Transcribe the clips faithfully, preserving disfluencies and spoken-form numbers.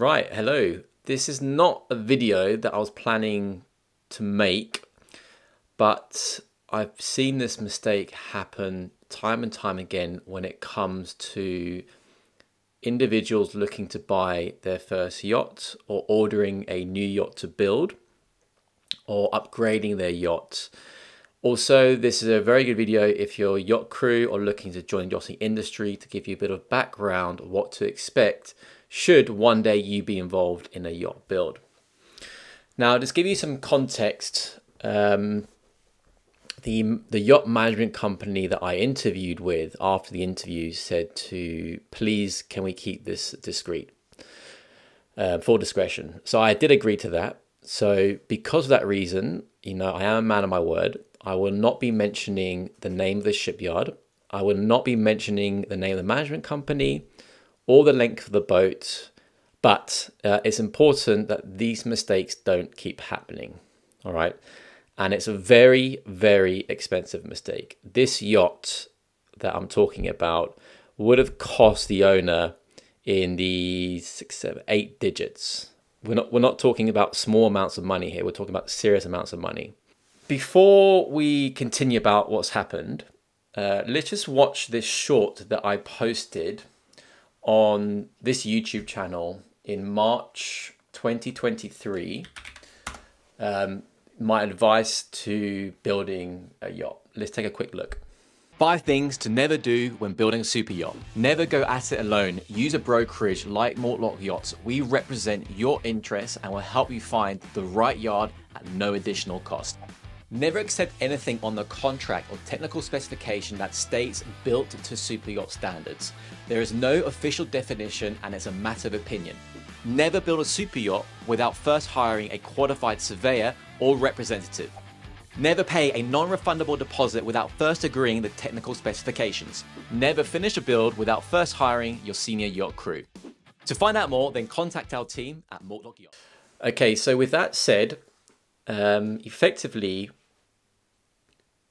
Right, hello. This is not a video that I was planning to make, but I've seen this mistake happen time and time again when it comes to individuals looking to buy their first yacht or ordering a new yacht to build or upgrading their yacht. Also, this is a very good video if you're a yacht crew or looking to join the yachting industry to give you a bit of background on what to expect should one day you be involved in a yacht build. Now, just give you some context, um, the, the yacht management company that I interviewed with after the interview said to, please, can we keep this discreet uh, for discretion? So I did agree to that. So because of that reason, you know, I am a man of my word. I will not be mentioning the name of the shipyard. I will not be mentioning the name of the management company or the length of the boat, but uh, it's important that these mistakes don't keep happening, all right? And it's a very, very expensive mistake. This yacht that I'm talking about would have cost the owner in the six, seven, eight digits. We're not, we're not talking about small amounts of money here. We're talking about serious amounts of money. Before we continue about what's happened, uh, let's just watch this short that I posted on this YouTube channel in March twenty twenty-three, um, my advice to building a yacht. Let's take a quick look. Five things to never do when building a super yacht. Never go at it alone. Use a brokerage like Mortlock Yachts. We represent your interests and will help you find the right yard at no additional cost. Never accept anything on the contract or technical specification that states built to superyacht standards. There is no official definition and it's a matter of opinion. Never build a superyacht without first hiring a qualified surveyor or representative. Never pay a non-refundable deposit without first agreeing the technical specifications. Never finish a build without first hiring your senior yacht crew. To find out more, then contact our team at Mortlock Yachts. Okay, so with that said, um, effectively,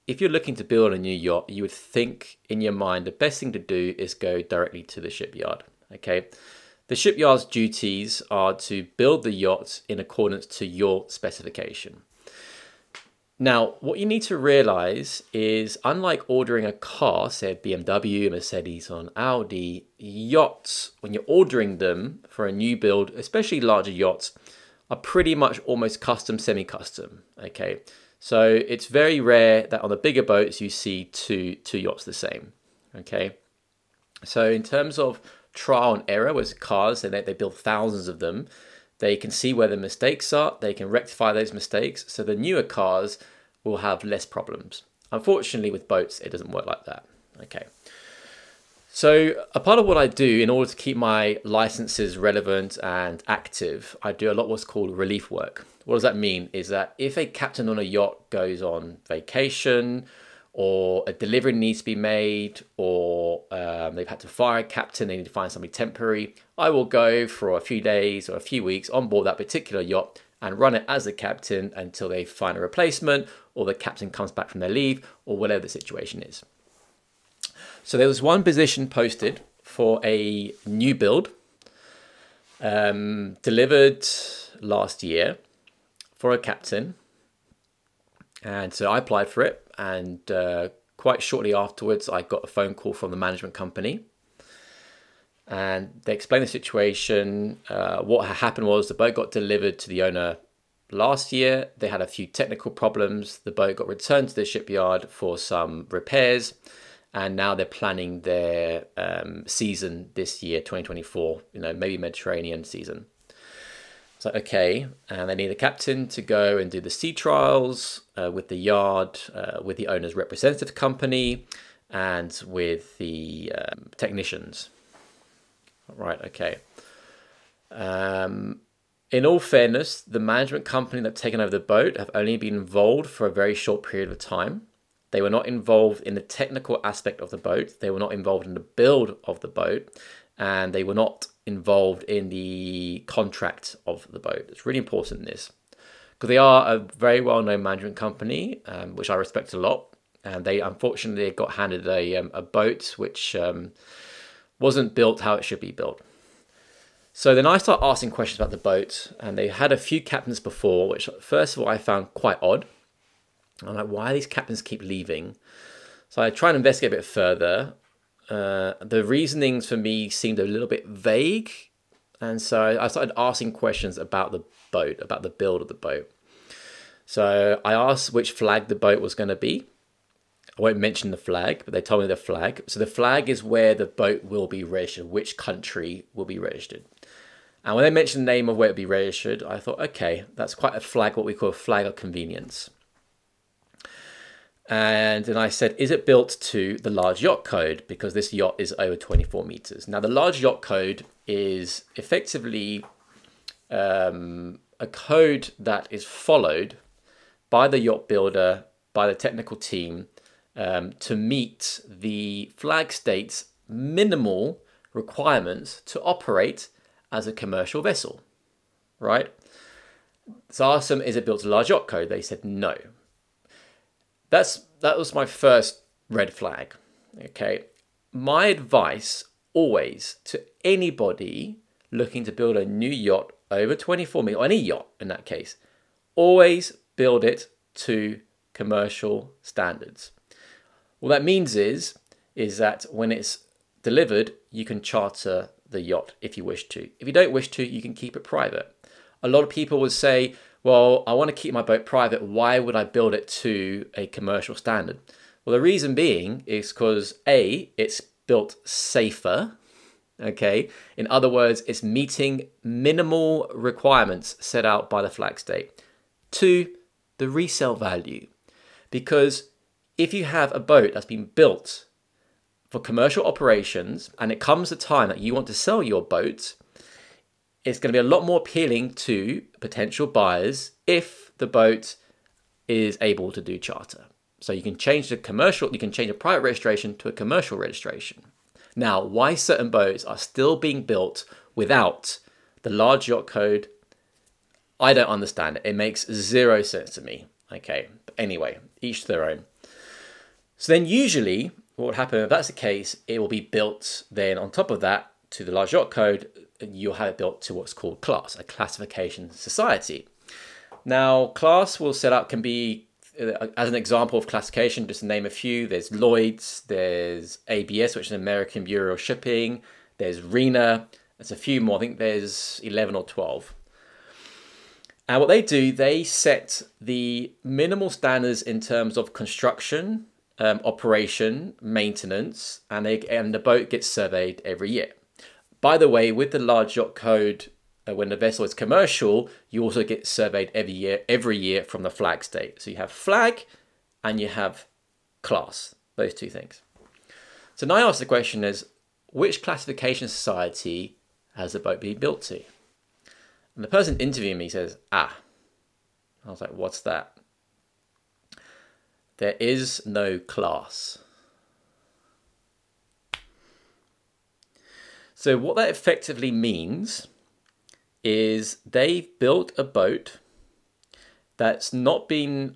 if you're looking to build a new yacht, you would think in your mind the best thing to do is go directly to the shipyard, okay? The shipyard's duties are to build the yacht in accordance to your specification. Now, what you need to realize is, unlike ordering a car, say a B M W, Mercedes, or an Audi, yachts, when you're ordering them for a new build, especially larger yachts, are pretty much almost custom, semi-custom, okay? So it's very rare that on the bigger boats you see two, two yachts the same, okay? So in terms of trial and error with cars, and they, they build thousands of them, they can see where the mistakes are, they can rectify those mistakes, so the newer cars will have less problems. Unfortunately with boats, it doesn't work like that, okay? So a part of what I do in order to keep my licenses relevant and active, I do a lot of what's called relief work. What does that mean? Is that if a captain on a yacht goes on vacation, or a delivery needs to be made, or um, they've had to fire a captain, they need to find somebody temporary, I will go for a few days or a few weeks on board that particular yacht and run it as the captain until they find a replacement, or the captain comes back from their leave, or whatever the situation is. So there was one position posted for a new build, um, delivered last year for a captain. And so I applied for it, and uh, quite shortly afterwards, I got a phone call from the management company, and they explained the situation. Uh, what happened was the boat got delivered to the owner last year. They had a few technical problems. The boat got returned to the shipyard for some repairs, and now they're planning their um, season this year, twenty twenty-four, you know, maybe Mediterranean season. It's like, okay, and they need a captain to go and do the sea trials uh, with the yard, uh, with the owner's representative company, and with the um, technicians. All right, okay. Um, in all fairness, the management company that have taken over the boat have only been involved for a very short period of time. They were not involved in the technical aspect of the boat. They were not involved in the build of the boat. And they were not involved in the contract of the boat. It's really important, this, because they are a very well-known management company, um, which I respect a lot. And they unfortunately got handed a, um, a boat which um, wasn't built how it should be built. So then I start asking questions about the boat, and they had a few captains before, which first of all I found quite odd. I'm like, why do these captains keep leaving? So I try and investigate a bit further. Uh, the reasonings for me seemed a little bit vague, and so I started asking questions about the boat, about the build of the boat. So I asked which flag the boat was going to be. I won't mention the flag, but they told me the flag. So the flag is where the boat will be registered, which country will be registered. And when they mentioned the name of where it'll be registered, I thought, okay, that's quite a flag, what we call a flag of convenience. And then I said, is it built to the large yacht code? Because this yacht is over twenty-four meters. Now, the large yacht code is effectively um, a code that is followed by the yacht builder, by the technical team, um, to meet the flag state's minimal requirements to operate as a commercial vessel, right? So I asked them, is it built to large yacht code? They said no. That's, that was my first red flag, okay? My advice always to anybody looking to build a new yacht over twenty-four meters, or any yacht in that case, always build it to commercial standards. What that means is, is that when it's delivered, you can charter the yacht if you wish to. If you don't wish to, you can keep it private. A lot of people would say, well, I want to keep my boat private. Why would I build it to a commercial standard? Well, the reason being is because A, it's built safer, okay? In other words, it's meeting minimal requirements set out by the flag state. Two, the resale value. Because if you have a boat that's been built for commercial operations and it comes the time that you want to sell your boat, it's going to be a lot more appealing to potential buyers if the boat is able to do charter. So you can change the commercial, you can change a private registration to a commercial registration. Now, why certain boats are still being built without the large yacht code, I don't understand it. It makes zero sense to me. Okay, but anyway, each to their own. So then usually what would happen if that's the case, it will be built then on top of that to the large yacht code, you'll have it built to what's called class, a classification society. Now, class will set up can be, as an example of classification, just to name a few, there's Lloyd's, there's A B S, which is an American Bureau of Shipping, there's RINA, there's a few more, I think there's eleven or twelve. And what they do, they set the minimal standards in terms of construction, um, operation, maintenance, and, they, and the boat gets surveyed every year. By the way, with the large yacht code, uh, when the vessel is commercial, you also get surveyed every year, every year from the flag state. So you have flag and you have class, those two things. So now I ask the question is, which classification society has the boat been built to? And the person interviewing me says, ah. I was like, what's that? There is no class. So what that effectively means is they've built a boat that's not been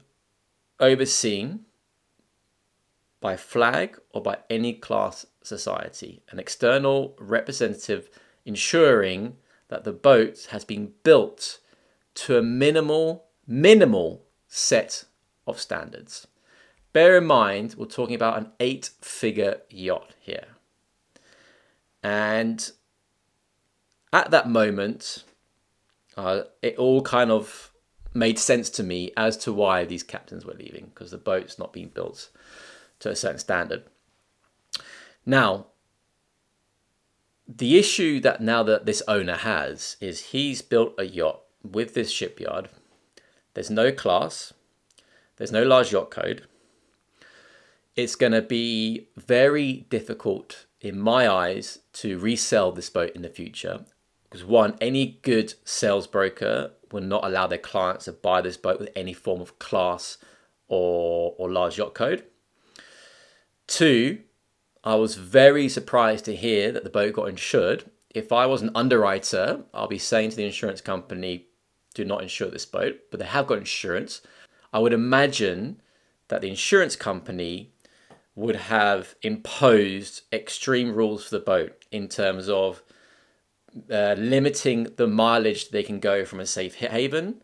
overseen by flag or by any class society, an external representative ensuring that the boat has been built to a minimal, minimal set of standards. Bear in mind, we're talking about an eight-figure yacht here. And at that moment, uh, it all kind of made sense to me as to why these captains were leaving, because the boat's not being built to a certain standard. Now, the issue that now that this owner has is he's built a yacht with this shipyard. There's no class. There's no large yacht code. It's going to be very difficult in my eyes, to resell this boat in the future. Because one, any good sales broker will not allow their clients to buy this boat with any form of class or, or large yacht code. Two, I was very surprised to hear that the boat got insured. If I was an underwriter, I'll be saying to the insurance company, do not insure this boat, but they have got insurance. I would imagine that the insurance company would have imposed extreme rules for the boat in terms of uh, limiting the mileage they can go from a safe haven,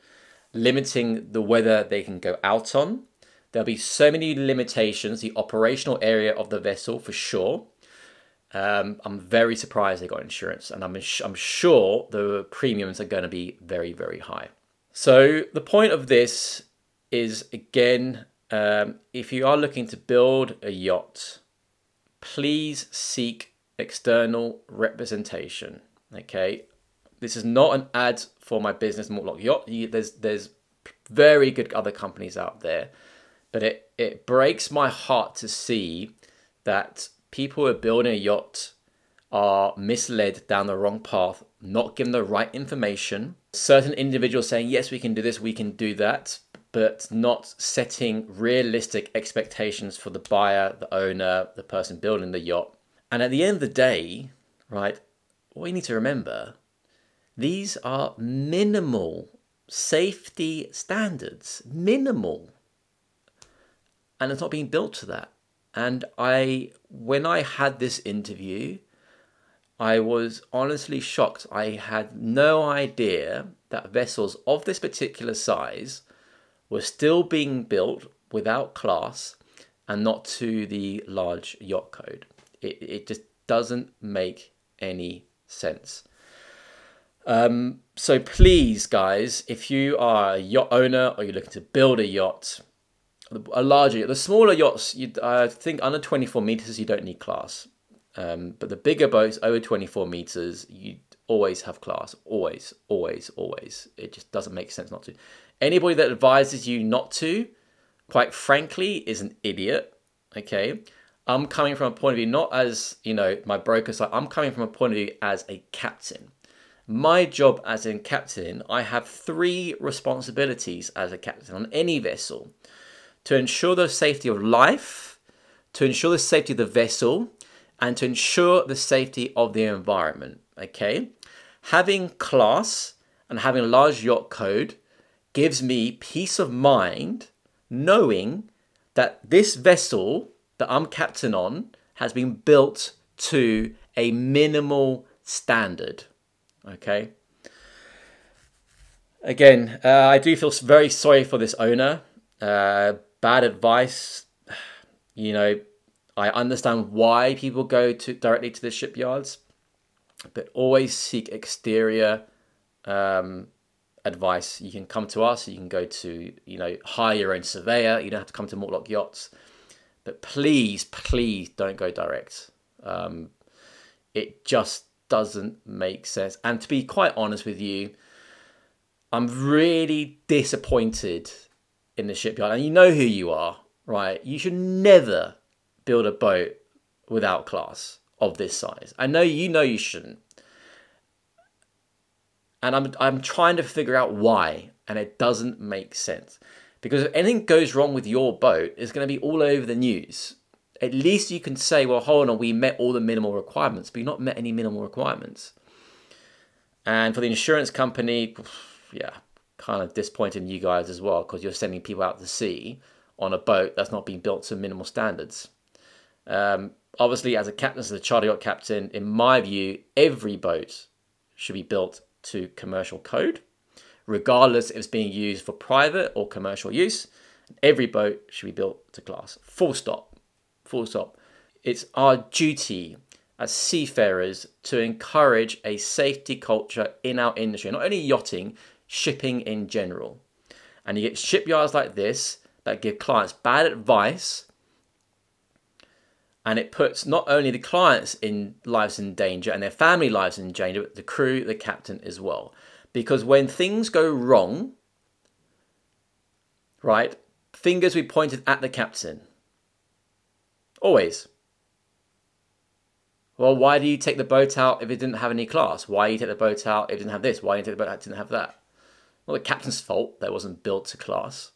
limiting the weather they can go out on. There'll be so many limitations, the operational area of the vessel for sure. Um, I'm very surprised they got insurance, and I'm, I'm sure the premiums are going to be very, very high. So the point of this is, again, um, if you are looking to build a yacht, please seek external representation, okay? This is not an ad for my business, Mortlock Yacht. There's, there's very good other companies out there, but it, it breaks my heart to see that people who are building a yacht are misled down the wrong path, not given the right information. Certain individuals saying, yes, we can do this, we can do that, but not setting realistic expectations for the buyer, the owner, the person building the yacht. And at the end of the day, right, what you need to remember, these are minimal safety standards, minimal. And it's not being built to that. And I, when I had this interview, I was honestly shocked. I had no idea that vessels of this particular size were still being built without class and not to the large yacht code. It, it just doesn't make any sense. Um, so please, guys, if you are a yacht owner or you're looking to build a yacht, a larger, the smaller yachts, you, I think under twenty-four meters, you don't need class. Um, but the bigger boats over twenty-four meters, you always have class. Always, always, always. It just doesn't make sense not to. Anybody that advises you not to, quite frankly, is an idiot. Okay. I'm coming from a point of view, not as, you know, my broker side. I'm coming from a point of view as a captain. My job as a captain, I have three responsibilities as a captain on any vessel. To ensure the safety of life, to ensure the safety of the vessel, and to ensure the safety of the environment, okay? Having class and having a large yacht code gives me peace of mind knowing that this vessel that I'm captain on has been built to a minimal standard, okay? Again, uh, I do feel very sorry for this owner. Uh, bad advice, you know, I understand why people go to directly to the shipyards, but always seek exterior um, advice. You can come to us, you can go to, you know, hire your own surveyor, you don't have to come to Mortlock Yachts, but please, please don't go direct. Um, it just doesn't make sense. And to be quite honest with you, I'm really disappointed in the shipyard, and you know who you are, right? You should never build a boat without class of this size. I know you know you shouldn't. And I'm, I'm trying to figure out why, and it doesn't make sense. Because if anything goes wrong with your boat, it's going to be all over the news. At least you can say, well, hold on, we met all the minimal requirements, but you've not met any minimal requirements. And for the insurance company, yeah, kind of disappointing you guys as well, because you're sending people out to sea on a boat that's not being built to minimal standards. Um, obviously, as a captain, as a charter yacht captain, in my view, every boat should be built to commercial code, regardless if it's being used for private or commercial use. Every boat should be built to class. Full stop. Full stop. It's our duty as seafarers to encourage a safety culture in our industry, not only yachting, shipping in general. And you get shipyards like this that give clients bad advice, and it puts not only the clients' in lives in danger and their family lives in danger, but the crew, the captain as well. Because when things go wrong, right, fingers will be pointed at the captain. Always. Well, why do you take the boat out if it didn't have any class? Why do you take the boat out if it didn't have this? Why do you take the boat out if it didn't have that? Well, the captain's fault that it wasn't built to class.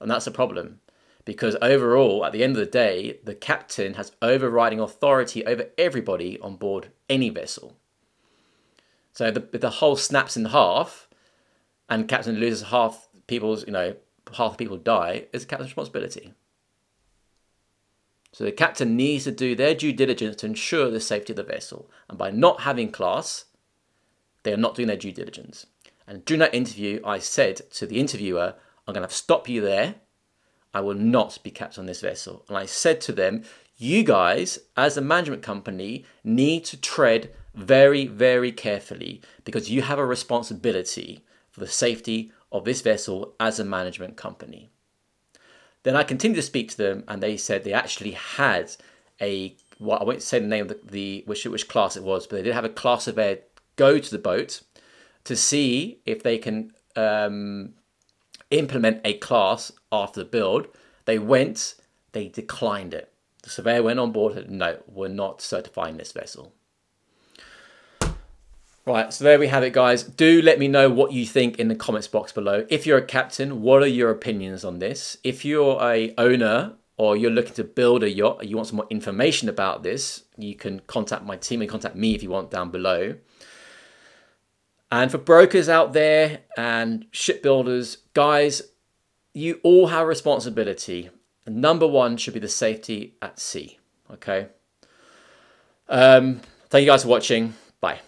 And that's a problem. Because overall, at the end of the day, the captain has overriding authority over everybody on board any vessel. So the, if the hull snaps in half and captain loses half people's, you know, half the people die, it's the captain's responsibility. So the captain needs to do their due diligence to ensure the safety of the vessel. And by not having class, They are not doing their due diligence. And during that interview, I said to the interviewer, I'm going to stop you there. I will not be captain on this vessel. And I said to them, you guys, as a management company, need to tread very, very carefully because you have a responsibility for the safety of this vessel as a management company. Then I continued to speak to them, and they said they actually had a, well, I won't say the name of the, the which, which class it was, but they did have a class surveyor go to the boat to see if they can um, implement a class after the build. They went, they declined it. The surveyor went on board and said, no, we're not certifying this vessel. Right, so there we have it, guys. Do let me know what you think in the comments box below. If you're a captain, what are your opinions on this? If you're a owner or you're looking to build a yacht, or you want some more information about this, you can contact my team and contact me if you want down below. And for brokers out there and shipbuilders, guys, you all have responsibility. Number one should be the safety at sea, okay? Um, thank you guys for watching. Bye.